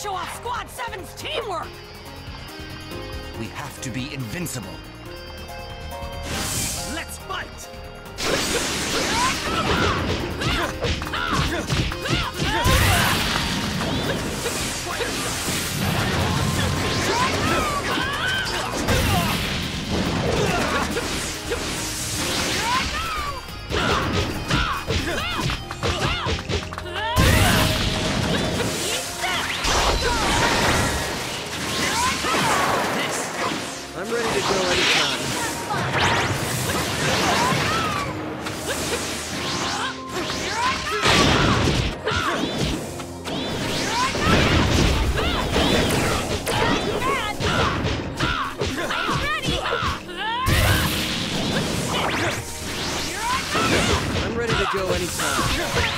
show off Squad 7's teamwork! We have to be invincible. Let's fight! I'm ready to go anytime. I'm ready to go anytime.